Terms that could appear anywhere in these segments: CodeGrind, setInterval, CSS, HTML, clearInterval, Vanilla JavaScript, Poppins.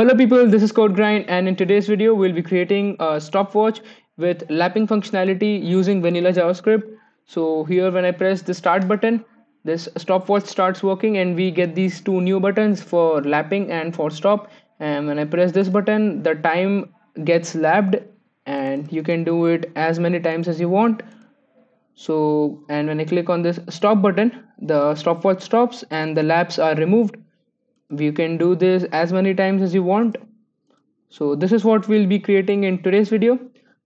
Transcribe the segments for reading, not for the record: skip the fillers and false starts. Hello people, this is CodeGrind, and in today's video we'll be creating a stopwatch with lapping functionality using vanilla JavaScript. So here when I press the start button, this stopwatch starts working and we get these two new buttons for lapping and for stop. And when I press this button, the time gets lapped and you can do it as many times as you want. So, and when I click on this stop button, the stopwatch stops and the laps are removed. You can do this as many times as you want. So this is what we'll be creating in today's video.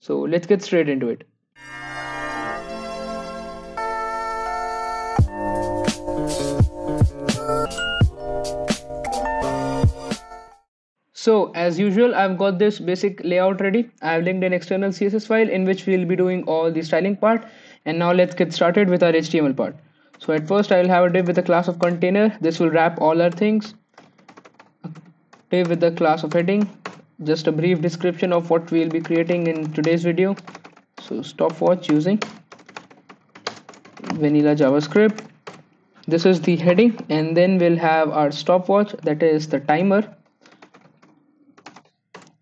So let's get straight into it. So as usual, I've got this basic layout ready. I've linked an external CSS file in which we'll be doing all the styling part. And now let's get started with our HTML part. So at first I'll have a div with a class of container. This will wrap all our things. Div with a class of heading. Just a brief description of what we'll be creating in today's video. So stopwatch using vanilla JavaScript. This is the heading, and then we'll have our stopwatch, that is the timer.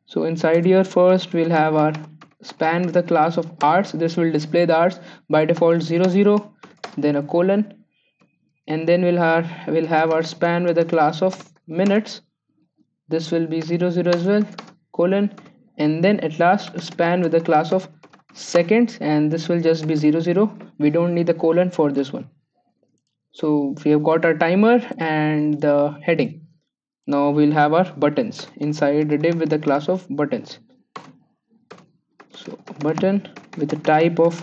So inside here first we'll have our span with a class of hours. This will display the hours, by default 00, then a colon, and then we'll have our span with a class of minutes. This will be 00 as well, colon, and then at last span with a class of seconds, and this will just be 00. We don't need the colon for this one. So we have got our timer and the heading. Now we'll have our buttons inside the div with the class of buttons. So button with the type of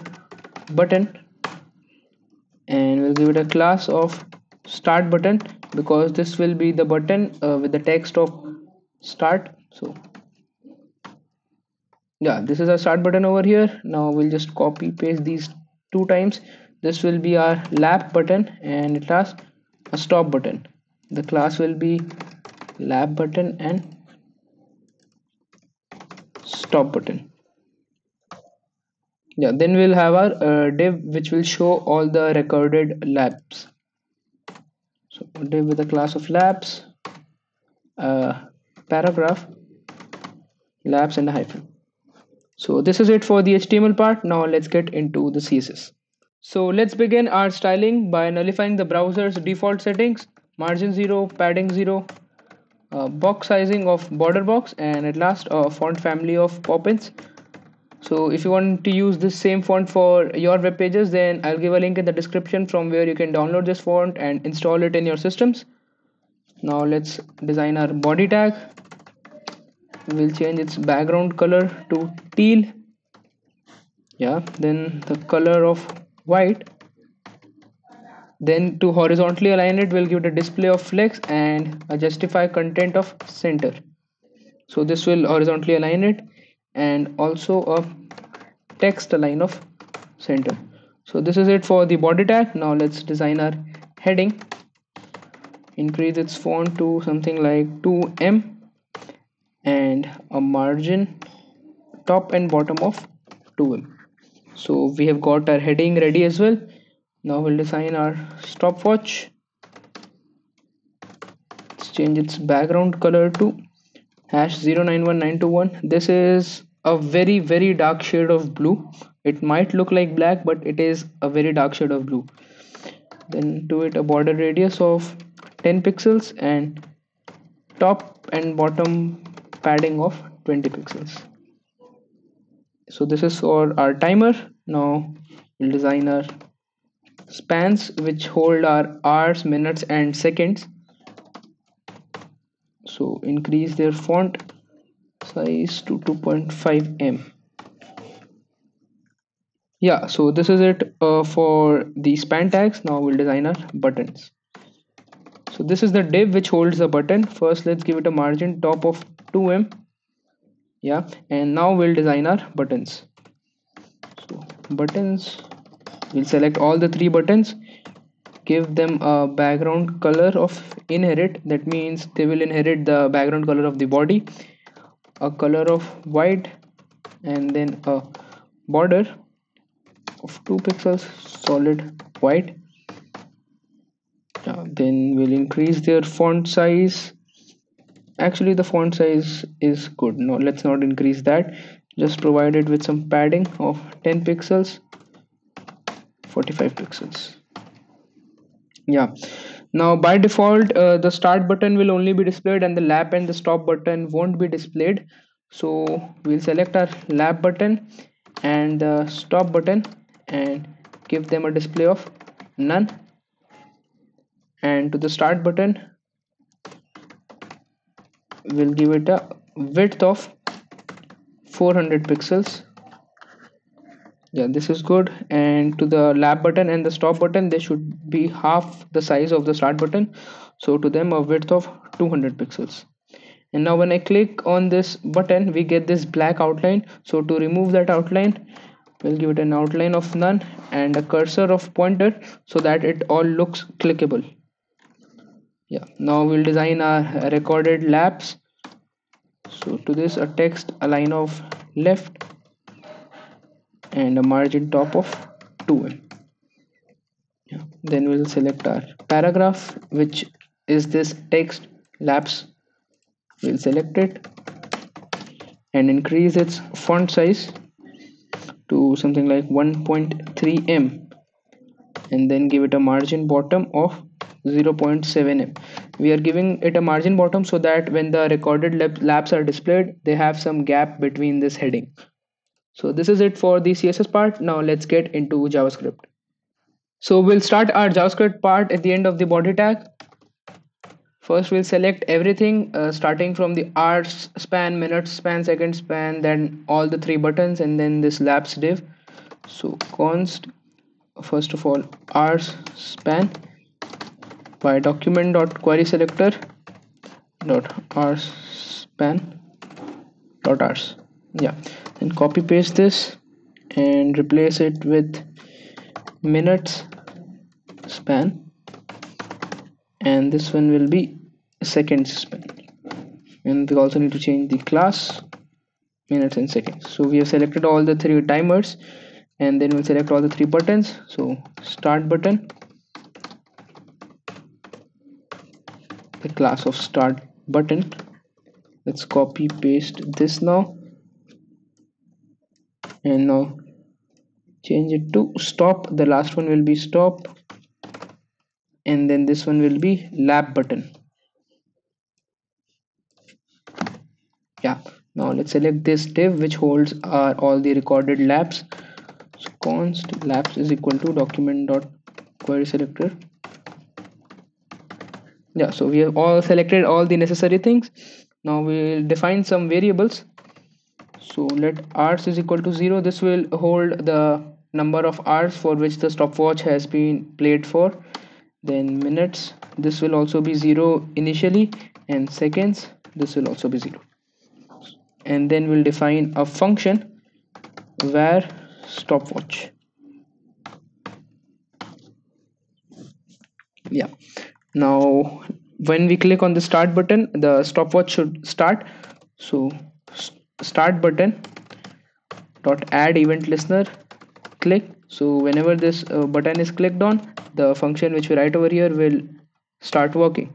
button, and we'll give it a class of start button because this will be the button with the text of start. So yeah, this is our start button over here. Now we'll just copy paste these two times. This will be our lap button, and it has a stop button. The class will be lap button and stop button. Yeah, then we'll have our div which will show all the recorded laps. So div with a class of laps, paragraph, laps, and a hyphen. So this is it for the HTML part. Now let's get into the CSS. So let's begin our styling by nullifying the browser's default settings: margin 0, padding 0, box sizing of border box, and at last font family of Poppins. So if you want to use this same font for your web pages, then I'll give a link in the description from where you can download this font and install it in your systems. Now let's design our body tag. We'll change its background color to teal. Yeah, then the color of white. Then to horizontally align it, we'll give it a display of flex and a justify content of center. So this will horizontally align it, and also a text align of center. So this is it for the body tag. Now let's design our heading. Increase its font to something like 2M and a margin top and bottom of 2M. So we have got our heading ready as well. Now we'll design our stopwatch. Let's change its background color to #091921. This is a very dark shade of blue. It might look like black, but it is a very dark shade of blue. Then do it a border radius of 10 pixels and top and bottom padding of 20 pixels. So this is for our timer. Now we'll design our spans which hold our hours, minutes, and seconds. So increase their font size to 2.5M. yeah, so this is it for the span tags. Now we'll design our buttons. So this is the div which holds the button. First let's give it a margin top of 2M. yeah, and now we'll design our buttons. So buttons, we'll select all the three buttons, give them a background color of inherit. That means they will inherit the background color of the body, a color of white, and then a border of 2 pixels solid white. Then we'll increase their font size Actually the font size is good. No, let's not increase that. Just provide it with some padding of 10 pixels, 45 pixels. Yeah. Now by default the start button will only be displayed and the lap and the stop button won't be displayed. So we'll select our lap button and the stop button and give them a display of none. And to the start button we'll give it a width of 400 pixels. Yeah, this is good. And to the lap button and the stop button, they should be half the size of the start button, so to them a width of 200 pixels. And now when I click on this button, we get this black outline. So to remove that outline, we'll give it an outline of none and a cursor of pointer so that it all looks clickable. Yeah, now we'll design our recorded laps. So to this a text align of left and a margin top of 2m. Yeah. Then we'll select our paragraph, which is this text laps. We'll select it and increase its font size to something like 1.3m and then give it a margin bottom of 0.7m. We are giving it a margin bottom so that when the recorded laps are displayed, they have some gap between this heading. So this is it for the CSS part. Now let's get into JavaScript. So we'll start our JavaScript part at the end of the body tag. First we'll select everything starting from the hours span, minutes span, second span, then all the three buttons and then this laps div. So const first of all hours span by document.querySelector.hoursSpan.hours. Yeah, then copy paste this and replace it with minutes span and this one will be seconds span, and we also need to change the class minutes and seconds. So we have selected all the three timers and then we'll select all the three buttons. So start button, the class of start button, let's copy paste this now and now change it to stop. The last one will be stop and then this one will be lap button. Yeah, now let's select this div which holds are all the recorded laps. So const laps is equal to document.querySelector. Yeah, so we have all selected all the necessary things. Now we will define some variables. So let hours is equal to 0. This will hold the number of hours for which the stopwatch has been played for. Then minutes, this will also be 0 initially, and seconds, this will also be 0. And then we'll define a function var stopwatch. Yeah, now when we click on the start button, the stopwatch should start. So start button dot add event listener click. So whenever this button is clicked on, the function which we write over here will start working.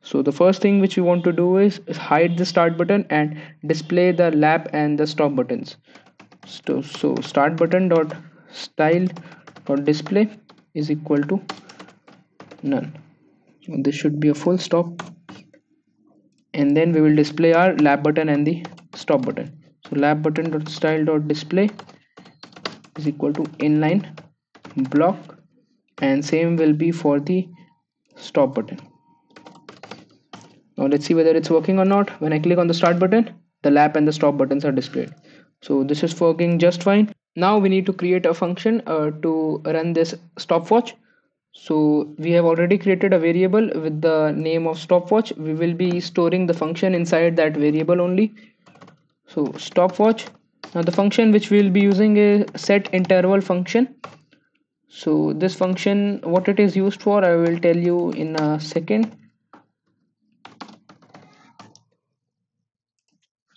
So the first thing which we want to do is hide the start button and display the lap and the stop buttons. So start button dot style dot display is equal to none. This should be a full stop and then we will display our lap button and the stop button. So lap button dot style dot display is equal to inline block and same will be for the stop button. Now let's see whether it's working or not. When I click on the start button, the lap and the stop buttons are displayed. So this is working just fine. Now we need to create a function to run this stopwatch. So we have already created a variable with the name of stopwatch. We will be storing the function inside that variable only. So stopwatch. Now the function which we will be using is setInterval function. So this function, what it is used for, I will tell you in a second.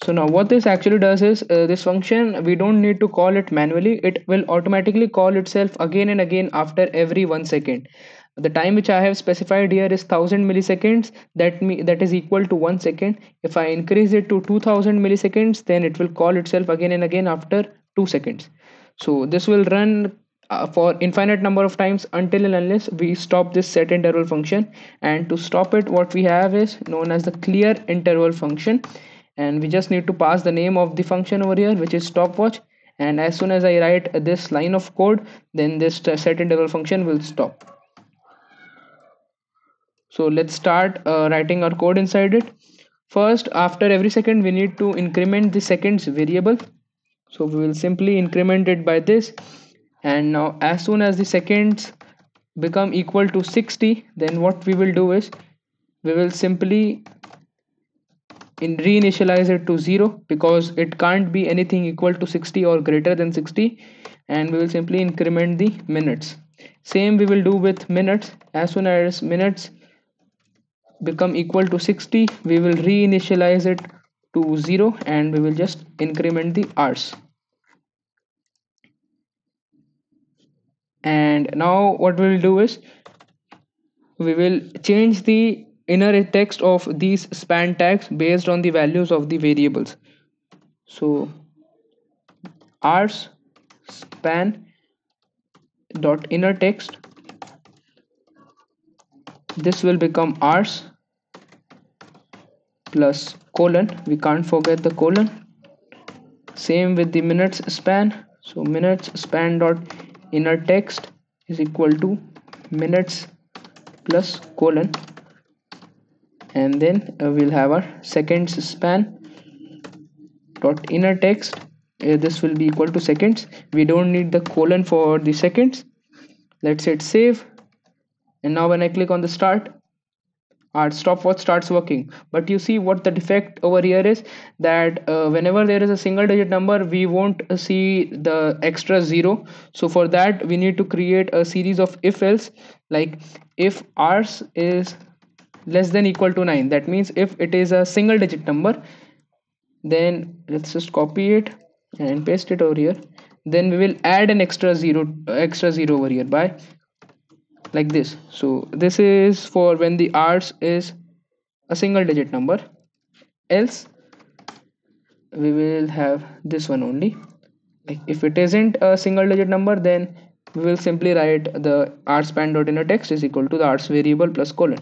So now what this actually does is this function, we don't need to call it manually. It will automatically call itself again and again after every 1 second. The time which I have specified here is 1000 milliseconds. That is equal to 1 second. If I increase it to 2000 milliseconds, then it will call itself again and again after 2 seconds. So this will run for infinite number of times until and unless we stop this set interval function. And to stop it, what we have is known as the clear interval function, and we just need to pass the name of the function over here, which is stopwatch. And as soon as I write this line of code, then this set interval function will stop. So let's start writing our code inside it. First, after every second, we need to increment the seconds variable. So we will simply increment it by this. And now as soon as the seconds become equal to 60, then what we will do is we will simply reinitialize it to 0, because it can't be anything equal to 60 or greater than 60. And we will simply increment the minutes. Same we will do with minutes. As soon as minutes become equal to 60, we will reinitialize it to 0, and we will just increment the hours. And now what we will do is we will change the inner text of these span tags based on the values of the variables. So hours span dot inner text, this will become hours plus colon, we can't forget the colon. Same with the minutes span, so minutes span dot inner text is equal to minutes plus colon. And then we'll have our seconds span dot inner text, this will be equal to seconds. We don't need the colon for the seconds. Let's hit save, and now when I click on the start, our stopwatch starts working. But you see what the defect over here is, that whenever there is a single digit number, we won't see the extra zero. So for that we need to create a series of if else, like if ours is less than equal to 9, that means if it is a single digit number, then let's just copy it and paste it over here. Then we will add an extra zero over here by like this. So this is for when the hours is a single digit number, else we will have this one only. Like if it isn't a single digit number, then we will simply write the hours span dot inner text is equal to the hours variable plus colon.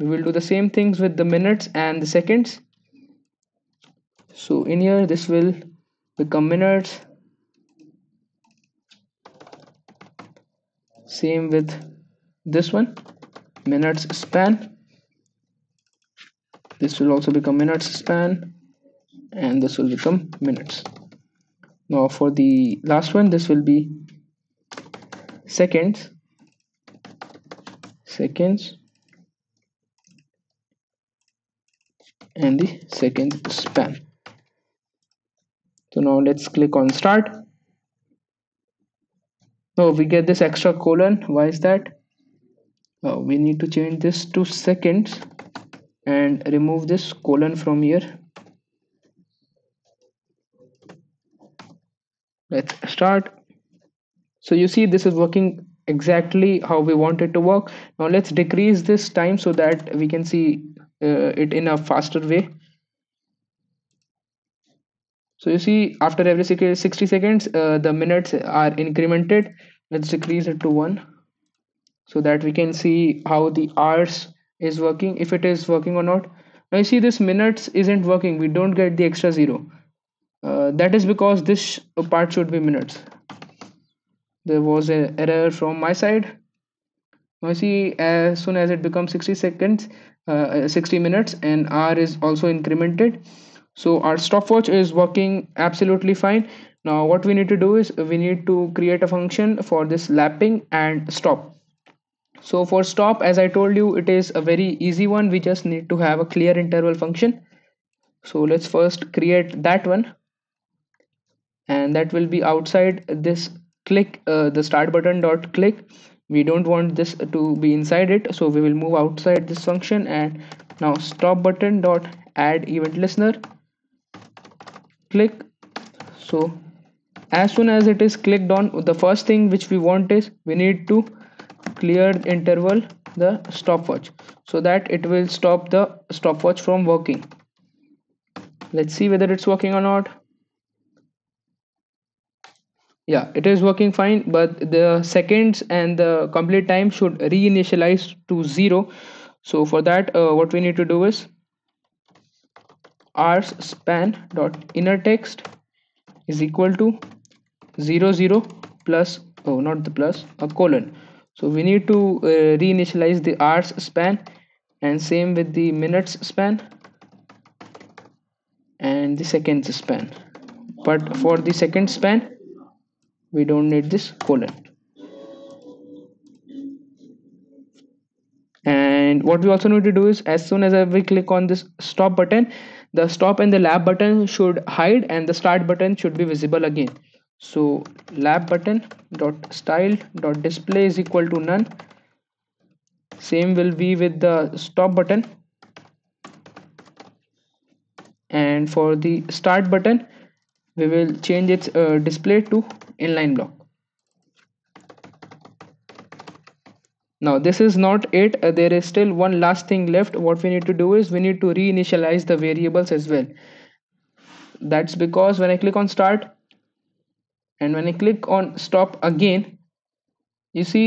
We will do the same things with the minutes and the seconds. So in here this will become minutes, same with this one, minutes span, this will also become minutes span, and this will become minutes. Now for the last one, this will be seconds, seconds, and the second span. So now let's click on start. So we get this extra colon. Why is that? We need to change this to seconds and remove this colon from here. Let's start. So you see this is working exactly how we want it to work. Now let's decrease this time so that we can see it in a faster way. So you see after every 60 seconds the minutes are incremented. Let's decrease it to 1 so that we can see how the hours is working, if it is working or not. Now you see this minutes isn't working, we don't get the extra zero. That is because this part should be minutes. There was an error from my side. Now you see as soon as it becomes 60 minutes, and hour is also incremented. So our stopwatch is working absolutely fine. Now what we need to do is we need to create a function for this lapping and stop. So for stop, as I told you, it is a very easy one. We just need to have a clear interval function. So let's first create that one, and that will be outside this click, the start button dot click. We don't want this to be inside it, so we will move outside this function. And now stop button dot add event listener click. So as soon as it is clicked on, the first thing which we want is we need to clear interval the stopwatch so that it will stop the stopwatch from working. Let's see whether it's working or not. Yeah, it is working fine, but the seconds and the complete time should reinitialize to 0. So for that, what we need to do is rs span dot inner text is equal to 00 plus, oh not the plus, a colon. So we need to reinitialize the rs span, and same with the minutes span and the seconds span. But for the second span we don't need this colon. And what we also need to do is, as soon as we click on this stop button, the stop and the lap button should hide and the start button should be visible again. So lap button dot style dot display is equal to none. Same will be with the stop button. And for the start button we will change its display to inline block. Now this is not it. There is still one last thing left. What we need to do is we need to reinitialize the variables as well. That's because when I click on start and when I click on stop again, you see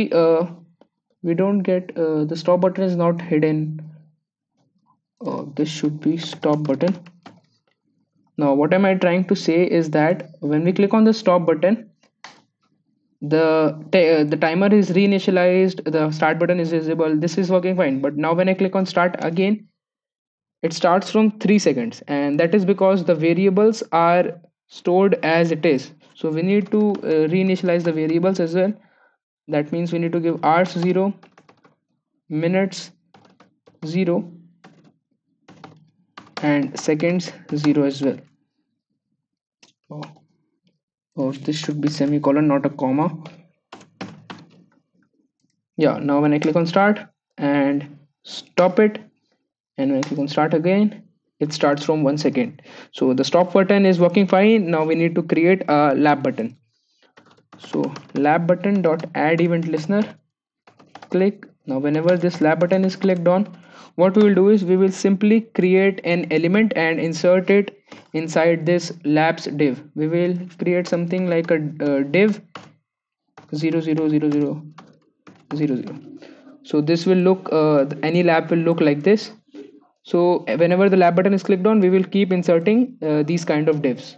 we don't get the stop button is not hidden. This should be stop button. Now what am I trying to say is that when we click on the stop button, the timer is reinitialized, the start button is visible, this is working fine. But now when I click on start again, it starts from 3 seconds, and that is because the variables are stored as it is. So we need to reinitialize the variables as well. That means we need to give hours 0, minutes 0 and seconds 0 as well. Oh, this should be semicolon, not a comma. Yeah, now when I click on start and stop it, and when I click on start again, it starts from 1 second. So the stop button is working fine. Now we need to create a lap button. So lap button dot add event listener click. Now whenever this lap button is clicked on, what we will do is we will simply create an element and insert it inside this labs div. We will create something like a div 000000. So this will look, any lab will look like this. So whenever the lab button is clicked on, we will keep inserting these kind of divs.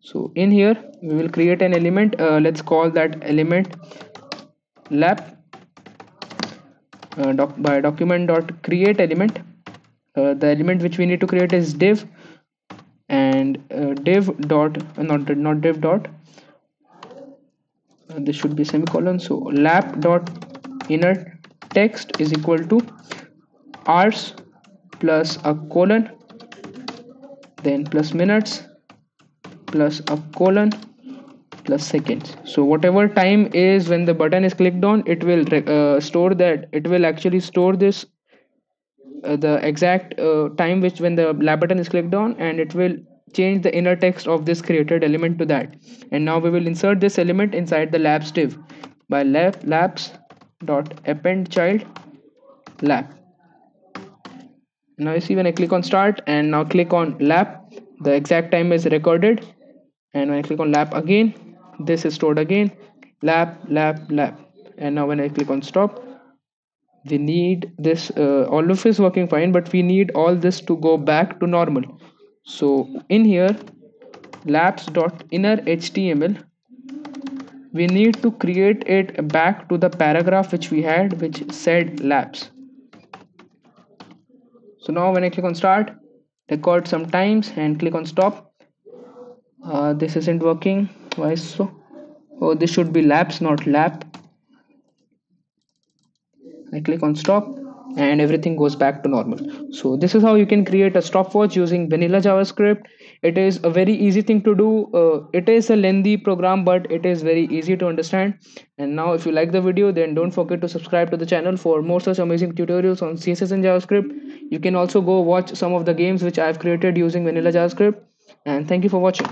So in here we will create an element. Let's call that element lab. By document dot create element, the element which we need to create is div, and div dot not div dot, this should be semicolon. So lap dot inner text is equal to hours plus a colon, then plus minutes plus a colon plus seconds. So whatever time is when the button is clicked on, it will store that. It will actually store this the exact time which when the lab button is clicked on, and it will change the inner text of this created element to that. And now we will insert this element inside the labs div by labs dot append child lab. Now you see when I click on start and now click on lab, the exact time is recorded, and when I click on lab again, this is stored again, lap. And now when I click on stop, we need this, all of is working fine, but we need all this to go back to normal. So in here labs.innerHTML, we need to create it back to the paragraph which we had, which said labs. So now when I click on start, record some times and click on stop, this isn't working. Why so? Oh, this should be labs, not lap. I click on stop and everything goes back to normal. So this is how you can create a stopwatch using vanilla JavaScript. It is a very easy thing to do. It is a lengthy program, but it is very easy to understand. And now if you like the video, then don't forget to subscribe to the channel for more such amazing tutorials on CSS and JavaScript. You can also go watch some of the games which I've created using vanilla JavaScript. And thank you for watching.